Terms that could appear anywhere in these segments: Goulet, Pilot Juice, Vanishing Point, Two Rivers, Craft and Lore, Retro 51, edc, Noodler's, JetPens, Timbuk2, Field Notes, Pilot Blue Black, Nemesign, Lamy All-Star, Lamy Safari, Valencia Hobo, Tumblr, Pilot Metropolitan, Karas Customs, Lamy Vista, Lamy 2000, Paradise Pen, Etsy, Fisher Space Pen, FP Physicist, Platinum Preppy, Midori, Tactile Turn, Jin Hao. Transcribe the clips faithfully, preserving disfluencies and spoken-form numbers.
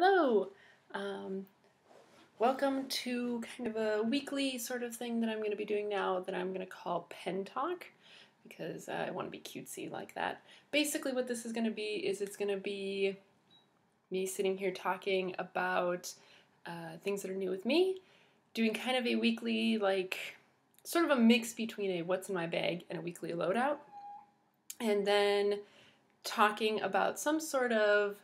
Hello! Um, welcome to kind of a weekly sort of thing that I'm going to be doing now that I'm going to call Pen Talk, because I want to be cutesy like that. Basically what this is going to be is it's going to be me sitting here talking about uh, things that are new with me, doing kind of a weekly, like, sort of a mix between a what's in my bag and a weekly loadout, and then talking about some sort of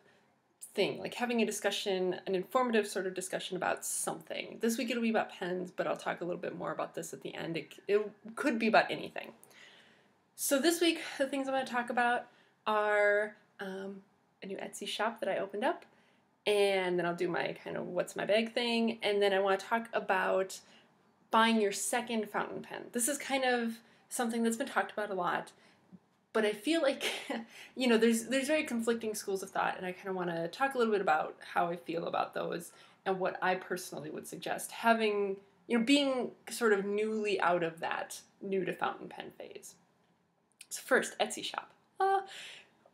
thing, like having a discussion, an informative sort of discussion about something. This week it'll be about pens, but I'll talk a little bit more about this at the end. It, it could be about anything. So this week, the things I'm going to talk about are um, a new Etsy shop that I opened up, and then I'll do my kind of what's my bag thing, and then I want to talk about buying your second fountain pen. This is kind of something that's been talked about a lot, but I feel like, you know, there's there's very conflicting schools of thought, and I kind of want to talk a little bit about how I feel about those and what I personally would suggest, having, you know, being sort of newly out of that new to fountain pen phase. So first, Etsy shop. Uh,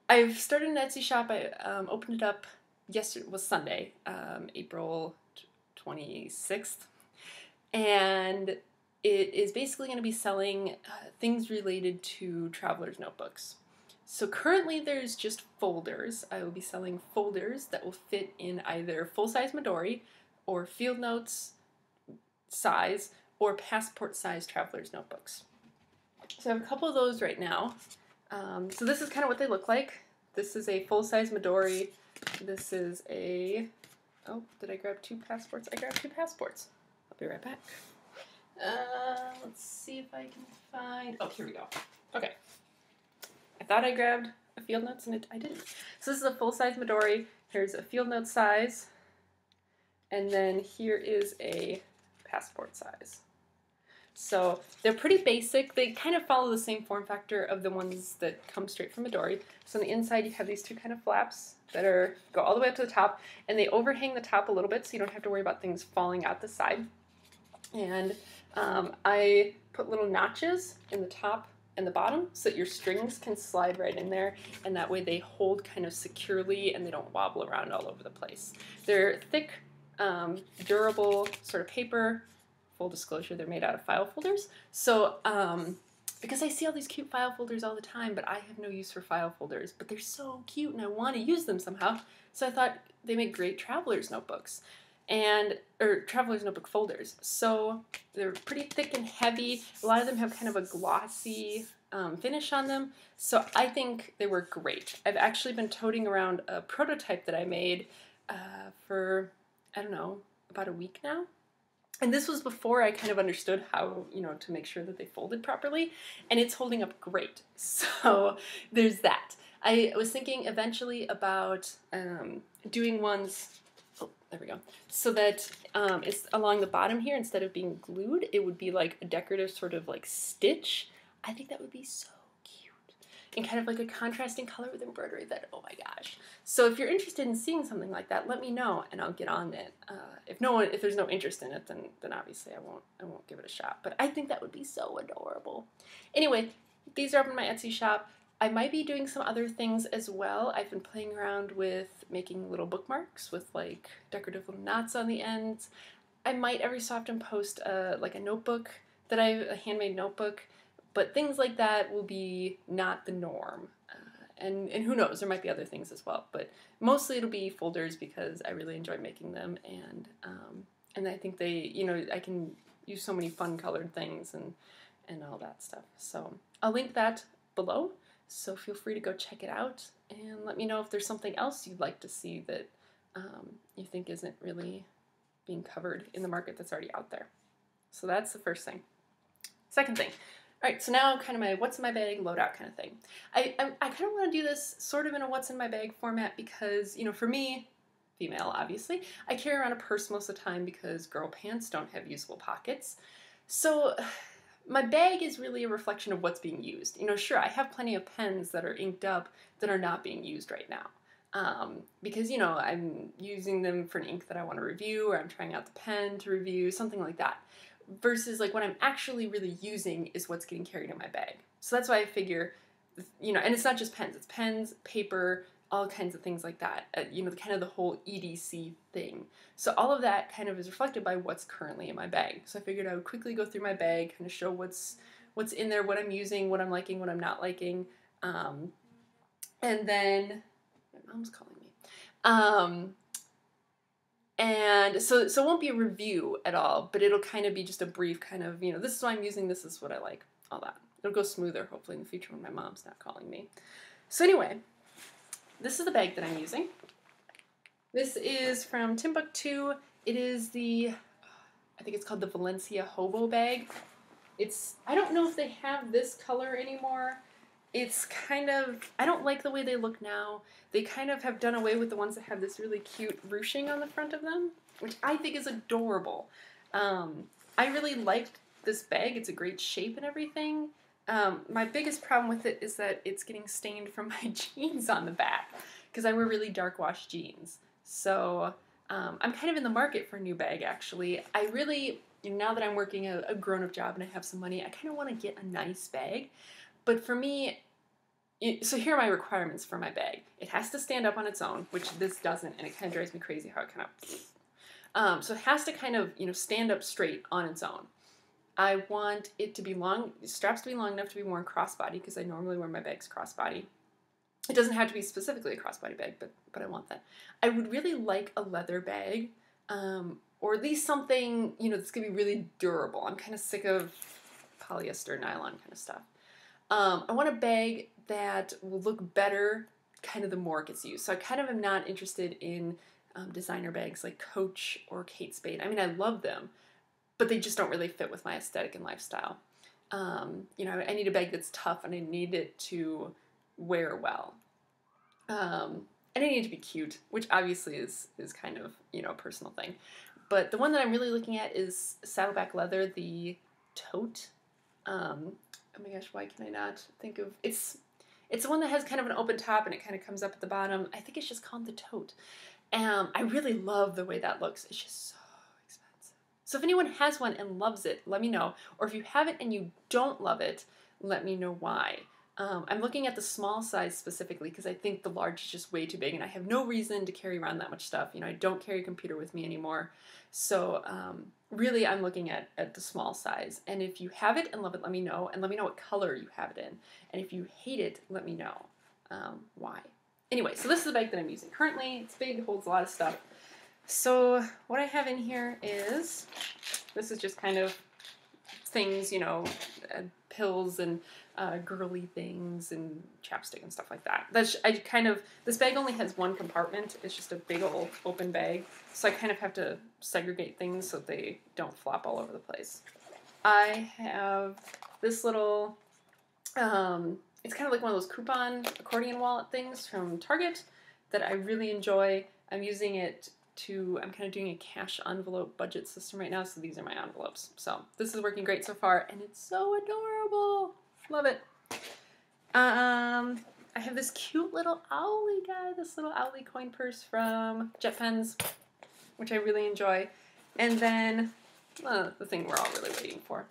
I've started an Etsy shop. I um, opened it up yesterday, was Sunday, um, April twenty-sixth, and it is basically going to be selling uh, things related to traveler's notebooks. So currently there's just folders. I will be selling folders that will fit in either full-size Midori or Field Notes size or passport size traveler's notebooks. So I have a couple of those right now. Um, so this is kind of what they look like. This is a full-size Midori. This is a... Oh, did I grab two passports? I grabbed two passports. I'll be right back. Uh, let's see if I can find... Oh, here we go. Okay. I thought I grabbed a Field Notes, and it, I didn't. So this is a full-size Midori. Here's a Field Notes size. And then here is a passport size. So they're pretty basic. They kind of follow the same form factor of the ones that come straight from Midori. So on the inside, you have these two kind of flaps that are go all the way up to the top, and they overhang the top a little bit so you don't have to worry about things falling out the side. And um, I put little notches in the top and the bottom so that your strings can slide right in there, and that way they hold kind of securely and they don't wobble around all over the place. They're thick, um, durable sort of paper. Full disclosure, they're made out of file folders. So um, because I see all these cute file folders all the time, but I have no use for file folders, but they're so cute and I want to use them somehow. So I thought they make great traveler's notebooks. And or traveler's notebook folders. So they're pretty thick and heavy. A lot of them have kind of a glossy um, finish on them. So I think they work great. I've actually been toting around a prototype that I made uh, for, I don't know, about a week now. And this was before I kind of understood how, you know, to make sure that they folded properly. And it's holding up great. So there's that. I was thinking eventually about um, doing ones... There we go. So that um, it's along the bottom here, instead of being glued, it would be like a decorative sort of like stitch. I think that would be so cute. And kind of like a contrasting color with embroidery that, oh my gosh. So if you're interested in seeing something like that, let me know and I'll get on it. Uh, if no one, if there's no interest in it, then, then obviously I won't, I won't give it a shot. But I think that would be so adorable. Anyway, these are up in my Etsy shop. I might be doing some other things as well. I've been playing around with making little bookmarks with like decorative little knots on the ends. I might every so often post a, like a notebook that I, a handmade notebook, but things like that will be not the norm. Uh, and, and who knows, there might be other things as well, but mostly it'll be folders because I really enjoy making them, and um, and I think they, you know, I can use so many fun colored things and, and all that stuff. So I'll link that below. So feel free to go check it out and let me know if there's something else you'd like to see that um, you think isn't really being covered in the market that's already out there. So that's the first thing. Second thing. All right, so now kind of my what's in my bag loadout kind of thing. I, I, I kind of want to do this sort of in a what's in my bag format because, you know, for me, female obviously, I carry around a purse most of the time because girl pants don't have usable pockets. So... my bag is really a reflection of what's being used. You know, sure, I have plenty of pens that are inked up that are not being used right now. Um, because, you know, I'm using them for an ink that I want to review, or I'm trying out the pen to review, something like that. Versus, like, what I'm actually really using is what's getting carried in my bag. So that's why I figure, you know, and it's not just pens. It's pens, paper, all kinds of things like that, uh, you know, kind of the whole E D C thing. So all of that kind of is reflected by what's currently in my bag. So I figured I would quickly go through my bag, kind of show what's what's in there, what I'm using, what I'm liking, what I'm not liking. Um, and then, my mom's calling me. Um, and so, so it won't be a review at all, but it'll kind of be just a brief kind of, you know, this is what I'm using, this is what I like, all that. It'll go smoother, hopefully, in the future when my mom's not calling me. So anyway, this is the bag that I'm using. This is from Timbuk two. It is the, I think it's called the Valencia Hobo bag. It's, I don't know if they have this color anymore. It's kind of, I don't like the way they look now. They kind of have done away with the ones that have this really cute ruching on the front of them, which I think is adorable. Um, I really liked this bag. It's a great shape and everything. Um, my biggest problem with it is that it's getting stained from my jeans on the back because I wear really dark wash jeans. So um, I'm kind of in the market for a new bag, actually. I really, you know, now that I'm working a, a grown-up job and I have some money, I kind of want to get a nice bag. But for me, it, so here are my requirements for my bag. It has to stand up on its own, which this doesn't, and it kind of drives me crazy how it kind of... Um, so it has to kind of, you know, stand up straight on its own. I want it to be long, straps to be long enough to be worn crossbody, because I normally wear my bags crossbody. It doesn't have to be specifically a crossbody bag, but, but I want that. I would really like a leather bag, um, or at least something, you know, that's going to be really durable. I'm kind of sick of polyester, nylon kind of stuff. Um, I want a bag that will look better kind of the more it gets used. So I kind of am not interested in um, designer bags like Coach or Kate Spade. I mean, I love them, but they just don't really fit with my aesthetic and lifestyle. Um, you know, I need a bag that's tough, and I need it to wear well. Um, and I need it to be cute, which obviously is, is kind of, you know, a personal thing. But the one that I'm really looking at is Saddleback Leather, the tote. Um, oh my gosh, why can I not think of... It's, it's the one that has kind of an open top, and it kind of comes up at the bottom. I think it's just called the tote. Um, I really love the way that looks. It's just so... So if anyone has one and loves it, let me know. Or if you have it and you don't love it, let me know why. Um, I'm looking at the small size specifically because I think the large is just way too big and I have no reason to carry around that much stuff. You know, I don't carry a computer with me anymore. So um, really I'm looking at, at the small size. And if you have it and love it, let me know. And let me know what color you have it in. And if you hate it, let me know um, why. Anyway, so this is the bag that I'm using currently. It's big, holds a lot of stuff. So what I have in here is, this is just kind of things, you know, uh, pills and uh, girly things and chapstick and stuff like that. That's, I kind of, this bag only has one compartment. It's just a big old open bag. So I kind of have to segregate things so they don't flop all over the place. I have this little, um, it's kind of like one of those coupon accordion wallet things from Target that I really enjoy. I'm using it to, I'm kind of doing a cash envelope budget system right now, so these are my envelopes. So this is working great so far, and it's so adorable. Love it. Um, I have this cute little owly guy, this little owly coin purse from JetPens, which I really enjoy. And then uh, the thing we're all really waiting for.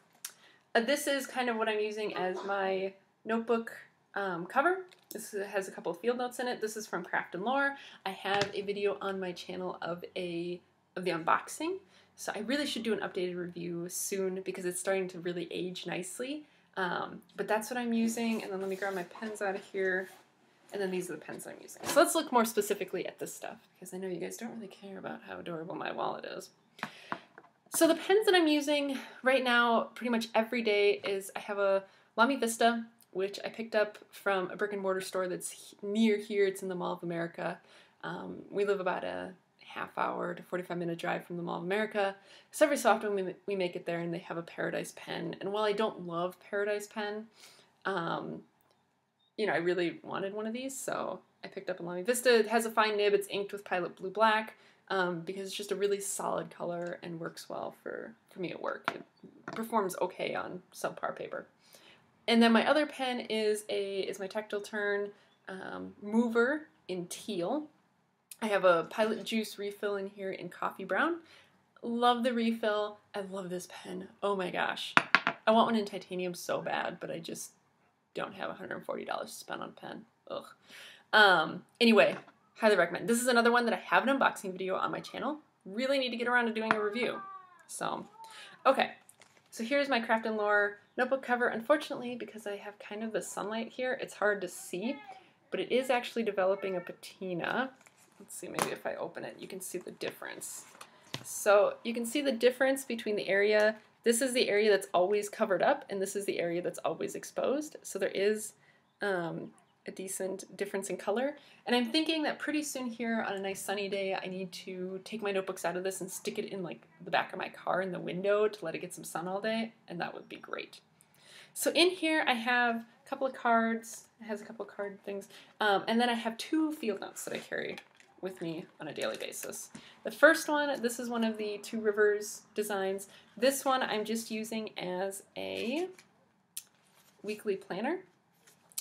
Uh, this is kind of what I'm using as my notebook um, cover. This has a couple of field notes in it. This is from Craft and Lore. I have a video on my channel of a of the unboxing, so I really should do an updated review soon because it's starting to really age nicely. Um, but that's what I'm using, and then let me grab my pens out of here, and then these are the pens I'm using. So let's look more specifically at this stuff because I know you guys don't really care about how adorable my wallet is. So the pens that I'm using right now pretty much every day is I have a Lamy Vista, which I picked up from a brick and mortar store that's near here. It's in the Mall of America. Um, we live about a half hour to forty-five minute drive from the Mall of America. So every so often we, we make it there, and they have a Paradise Pen. And while I don't love Paradise Pen, um, you know, I really wanted one of these, so I picked up a Lamy Vista. It has a fine nib. It's inked with Pilot Blue Black um, because it's just a really solid color and works well for, for me at work. It performs okay on subpar paper. And then my other pen is a is my Tactile Turn um, mover in teal. I have a Pilot Juice refill in here in coffee brown. Love the refill. I love this pen. Oh my gosh. I want one in titanium so bad, but I just don't have one hundred forty dollars to spend on a pen. Ugh. Um, anyway, highly recommend. This is another one that I have an unboxing video on my channel. Really need to get around to doing a review. So, okay. So here's my Craft and Lore notebook cover. Unfortunately, because I have kind of the sunlight here, it's hard to see, but it is actually developing a patina. Let's see, maybe if I open it, you can see the difference. So you can see the difference between the area. This is the area that's always covered up, and this is the area that's always exposed. So there is um, a decent difference in color. And I'm thinking that pretty soon here on a nice sunny day, I need to take my notebooks out of this and stick it in like the back of my car in the window to let it get some sun all day, and that would be great. So in here I have a couple of cards. It has a couple of card things. Um, and then I have two field notes that I carry with me on a daily basis. The first one, this is one of the Two Rivers designs. This one I'm just using as a weekly planner.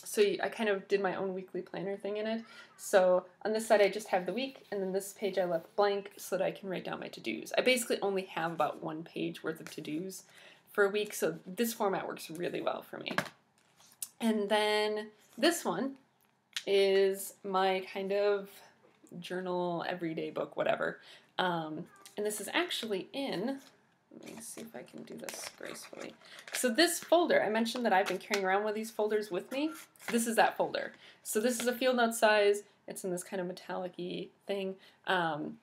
So I kind of did my own weekly planner thing in it. So on this side I just have the week, and then this page I left blank so that I can write down my to-dos. I basically only have about one page worth of to-dos for a week, so this format works really well for me. And then this one is my kind of journal, everyday book, whatever. Um, and this is actually in, let me see if I can do this gracefully. So this folder, I mentioned that I've been carrying around one of these folders with me. This is that folder. So this is a field note size. It's in this kind of metallic-y thing. Um,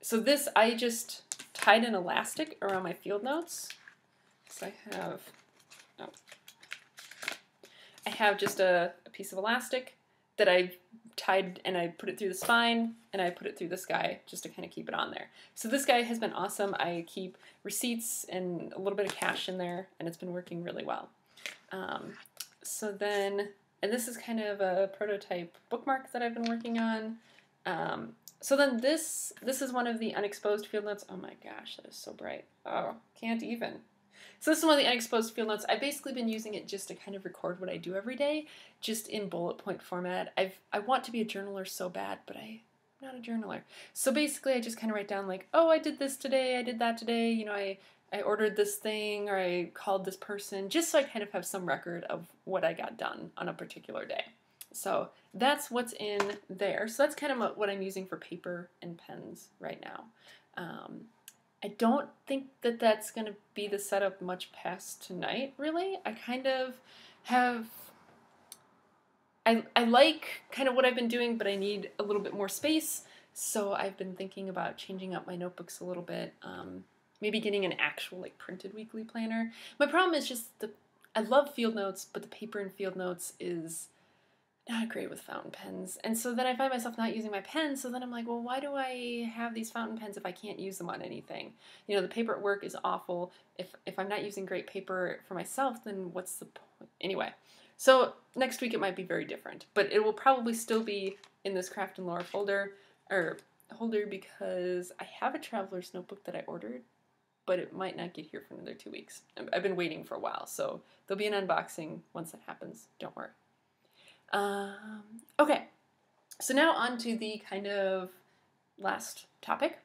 so this, I just tied an elastic around my field notes. So I have, oh, I have just a, a piece of elastic that I tied, and I put it through the spine, and I put it through this guy just to kind of keep it on there. So this guy has been awesome. I keep receipts and a little bit of cash in there, and it's been working really well. Um, so then, and this is kind of a prototype bookmark that I've been working on. Um, so then this, this is one of the unexposed field notes. Oh my gosh, that is so bright. Oh, can't even. So this is one of the unexposed field notes. I've basically been using it just to kind of record what I do every day, just in bullet point format. I've, I want to be a journaler so bad, but I'm not a journaler. So basically I just kind of write down like, oh, I did this today, I did that today, you know, I, I ordered this thing, or I called this person, just so I kind of have some record of what I got done on a particular day. So that's what's in there. So that's kind of what I'm using for paper and pens right now. Um, I don't think that that's going to be the setup much past tonight, really. I kind of have, I, I like kind of what I've been doing, but I need a little bit more space, so I've been thinking about changing up my notebooks a little bit, um, maybe getting an actual like printed weekly planner. My problem is just, the I love field notes, but the paper in field notes is not great with fountain pens. And so then I find myself not using my pens, so then I'm like, well, why do I have these fountain pens if I can't use them on anything? You know, the paper at work is awful. If, if I'm not using great paper for myself, then what's the point? Anyway, so next week it might be very different, but it will probably still be in this Craft and Lore folder, or holder, because I have a traveler's notebook that I ordered, but it might not get here for another two weeks. I've been waiting for a while, so there'll be an unboxing once that happens. Don't worry. Um, okay, so now on to the kind of last topic.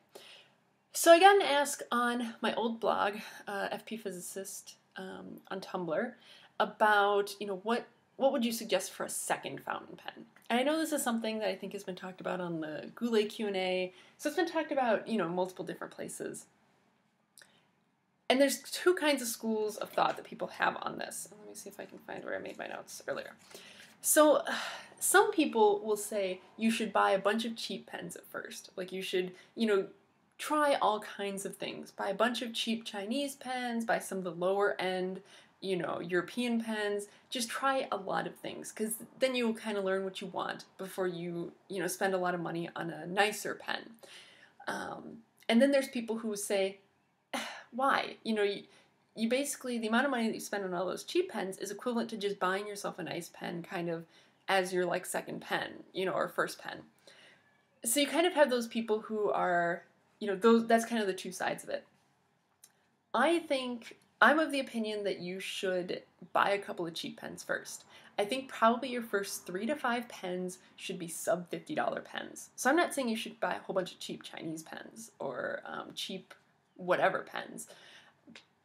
So I got an ask on my old blog, uh, F P Physicist, um, on Tumblr, about, you know, what, what would you suggest for a second fountain pen? And I know this is something that I think has been talked about on the Goulet Q and A, so it's been talked about, you know, multiple different places. And there's two kinds of schools of thought that people have on this. Let me see if I can find where I made my notes earlier. So uh, some people will say you should buy a bunch of cheap pens at first. Like you should, you know, try all kinds of things. Buy a bunch of cheap Chinese pens, buy some of the lower end, you know, European pens. Just try a lot of things, because then you'll kind of learn what you want before you, you know, spend a lot of money on a nicer pen. Um, and then there's people who say, why? You know, you, You basically, the amount of money that you spend on all those cheap pens is equivalent to just buying yourself a nice pen kind of as your like second pen, you know, or first pen. So you kind of have those people who are, you know, those, that's kind of the two sides of it. I think, I'm of the opinion that you should buy a couple of cheap pens first. I think probably your first three to five pens should be sub fifty dollar pens. So I'm not saying you should buy a whole bunch of cheap Chinese pens or um, cheap whatever pens.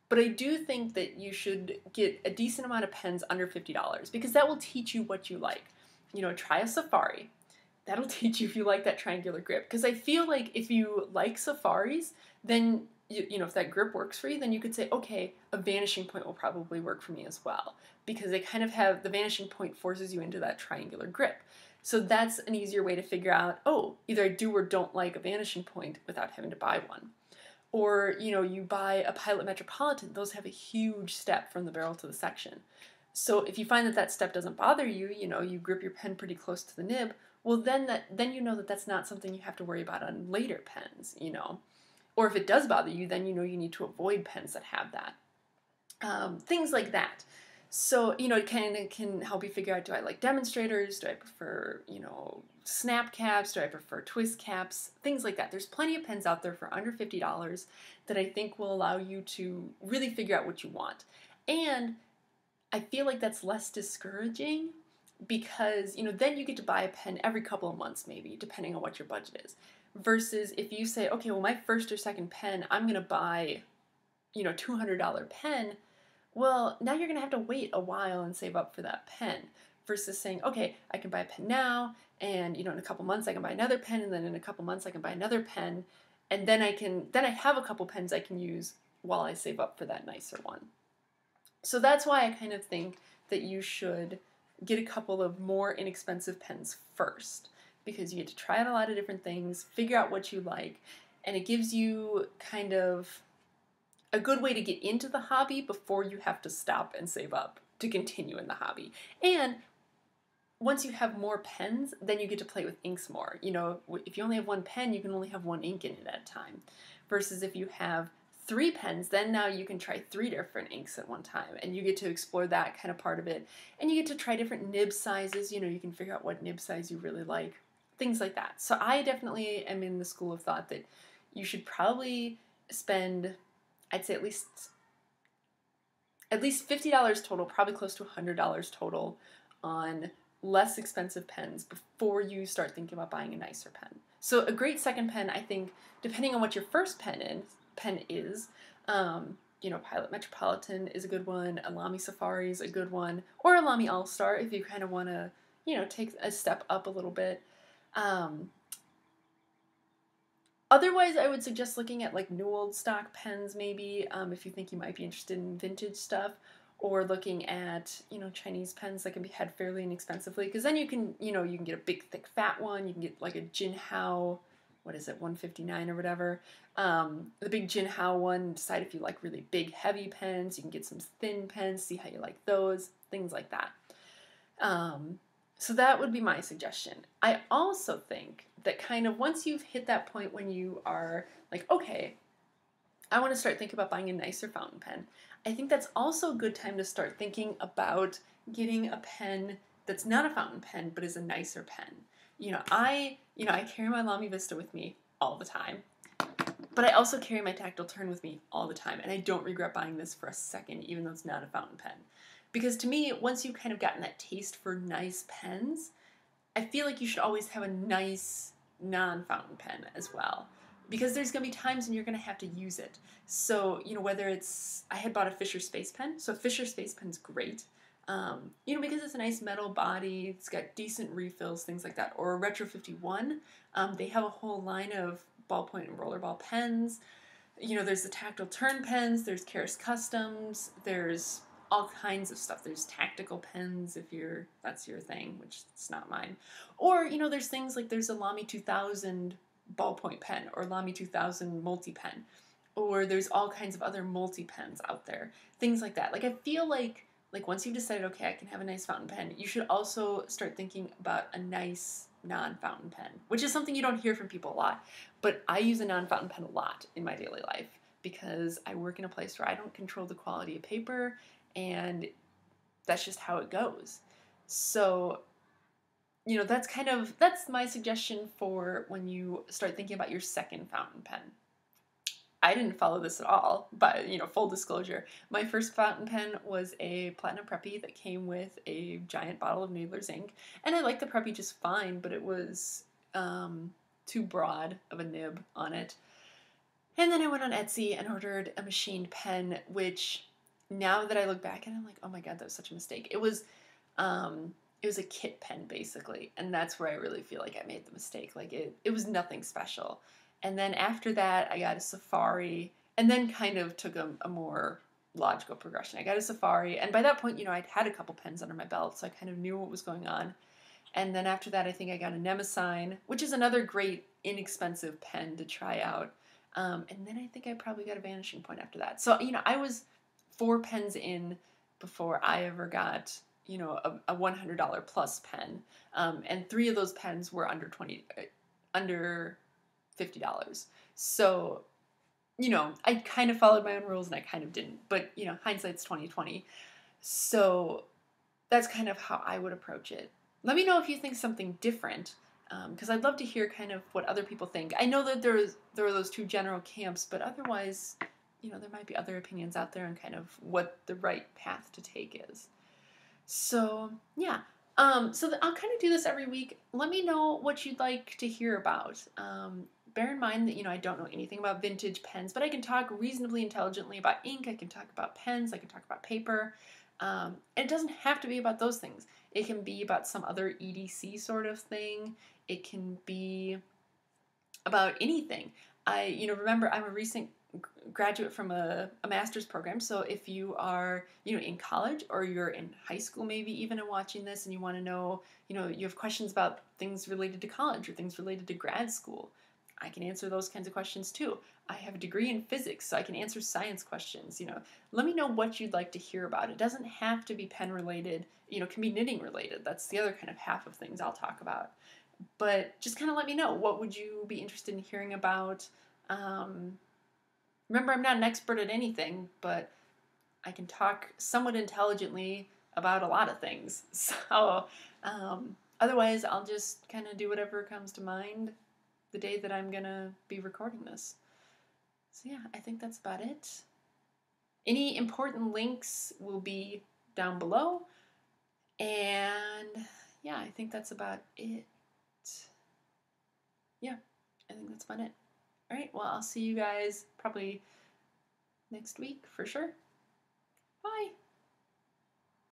But I do think that you should get a decent amount of pens under fifty dollars, because that will teach you what you like. You know, try a Safari, that'll teach you if you like that triangular grip. Because I feel like if you like safaris, then, you, you know, if that grip works for you, then you could say, okay, a vanishing point will probably work for me as well. Because they kind of have, the vanishing point forces you into that triangular grip. So that's an easier way to figure out, oh, either I do or don't like a vanishing point without having to buy one. Or, you know, you buy a Pilot Metropolitan, those have a huge step from the barrel to the section. So if you find that that step doesn't bother you, you know, you grip your pen pretty close to the nib, well then that then you know that that's not something you have to worry about on later pens, you know. Or if it does bother you, then you know you need to avoid pens that have that. Um, things like that. So, you know, it kind of can help you figure out, do I like demonstrators? Do I prefer, you know, snap caps? Do I prefer twist caps? Things like that. There's plenty of pens out there for under fifty dollars that I think will allow you to really figure out what you want. And I feel like that's less discouraging because, you know, then you get to buy a pen every couple of months maybe, depending on what your budget is. Versus if you say, okay, well, my first or second pen, I'm going to buy, you know, two hundred dollar pen. Well, now you're going to have to wait a while and save up for that pen versus saying, okay, I can buy a pen now and, you know, in a couple months I can buy another pen and then in a couple months I can buy another pen and then I can, then I have a couple pens I can use while I save up for that nicer one. So that's why I kind of think that you should get a couple of more inexpensive pens first because you get to try out a lot of different things, figure out what you like, and it gives you kind of a good way to get into the hobby before you have to stop and save up to continue in the hobby. And once you have more pens, then you get to play with inks more. You know, if you only have one pen, you can only have one ink in it at a time. Versus if you have three pens, then now you can try three different inks at one time. And you get to explore that kind of part of it. And you get to try different nib sizes. You know, you can figure out what nib size you really like. Things like that. So I definitely am in the school of thought that you should probably spend, I'd say at least at least fifty dollars total, probably close to one hundred dollars total on less expensive pens before you start thinking about buying a nicer pen. So a great second pen, I think, depending on what your first pen in, pen is, um, you know, Pilot Metropolitan is a good one, a Lamy Safari is a good one, or a Lamy All-Star if you kind of want to, you know, take a step up a little bit. Um, Otherwise, I would suggest looking at like new old stock pens maybe, um, if you think you might be interested in vintage stuff, or looking at, you know, Chinese pens that can be had fairly inexpensively, because then you can, you know, you can get a big, thick, fat one, you can get like a Jin Hao, what is it, one fifty-nine or whatever, um, the big Jin Hao one, decide if you like really big, heavy pens, you can get some thin pens, see how you like those, things like that. Um, So that would be my suggestion. I also think that kind of once you've hit that point when you are like, okay, I want to start thinking about buying a nicer fountain pen, I think that's also a good time to start thinking about getting a pen that's not a fountain pen, but is a nicer pen. You know, I, you know, I carry my Lamy Vista with me all the time, but I also carry my Tactile Turn with me all the time, and I don't regret buying this for a second, even though it's not a fountain pen. Because to me, once you've kind of gotten that taste for nice pens, I feel like you should always have a nice non-fountain pen as well. Because there's going to be times when you're going to have to use it. So, you know, whether it's, I had bought a Fisher Space Pen, so Fisher Space Pen's great. Um, you know, because it's a nice metal body, it's got decent refills, things like that. Or a Retro fifty-one, um, they have a whole line of ballpoint and rollerball pens. You know, there's the Tactile Turn pens, there's Karas Customs, there's all kinds of stuff. There's tactical pens if you're, that's your thing, which it's not mine. Or, you know, there's things like there's a Lamy two thousand ballpoint pen or Lamy two thousand multi-pen. Or there's all kinds of other multi-pens out there. Things like that. Like I feel like like once you've decided, okay, I can have a nice fountain pen, you should also start thinking about a nice non-fountain pen, which is something you don't hear from people a lot. But I use a non-fountain pen a lot in my daily life because I work in a place where I don't control the quality of paper. And that's just how it goes. So, you know, that's kind of, that's my suggestion for when you start thinking about your second fountain pen. I didn't follow this at all, but, you know, full disclosure, my first fountain pen was a Platinum Preppy that came with a giant bottle of Noodler's ink. And I liked the Preppy just fine, but it was um, too broad of a nib on it. And then I went on Etsy and ordered a machined pen, which, now that I look back at it, I'm like, oh my god, that was such a mistake. It was um, it was a kit pen basically, and that's where I really feel like I made the mistake. Like it, it was nothing special. And then after that, I got a Safari, and then kind of took a, a more logical progression. I got a Safari, and by that point, you know, I'd had a couple pens under my belt, so I kind of knew what was going on. And then after that, I think I got a Nemesign, which is another great inexpensive pen to try out. Um, and then I think I probably got a Vanishing Point after that. So, you know, I was four pens in before I ever got, you know, a, a one hundred dollar plus pen. Um, and three of those pens were under twenty, uh, under fifty dollars. So, you know, I kind of followed my own rules and I kind of didn't. But, you know, hindsight's twenty twenty. So that's kind of how I would approach it. Let me know if you think something different, because um, I'd love to hear kind of what other people think. I know that there's, there are those two general camps, but otherwise, you know, there might be other opinions out there on kind of what the right path to take is. So, yeah. Um, so I'll kind of do this every week. Let me know what you'd like to hear about. Um, bear in mind that, you know, I don't know anything about vintage pens, but I can talk reasonably intelligently about ink. I can talk about pens. I can talk about paper. Um, and it doesn't have to be about those things. It can be about some other E D C sort of thing. It can be about anything. I, you know, remember I'm a recent graduate from a, a master's program, so if you are, you know, in college or you're in high school maybe even and watching this and you want to know, you know, you have questions about things related to college or things related to grad school, I can answer those kinds of questions too. I have a degree in physics, so I can answer science questions, you know. Let me know what you'd like to hear about. It doesn't have to be pen related, you know, it can be knitting related. That's the other kind of half of things I'll talk about. But just kind of let me know, what would you be interested in hearing about? Um, remember, I'm not an expert at anything, but I can talk somewhat intelligently about a lot of things. So um, otherwise, I'll just kind of do whatever comes to mind the day that I'm gonna be recording this. So yeah, I think that's about it. Any important links will be down below. And yeah, I think that's about it. Yeah, I think that's about it. All right, well, I'll see you guys probably next week for sure. Bye.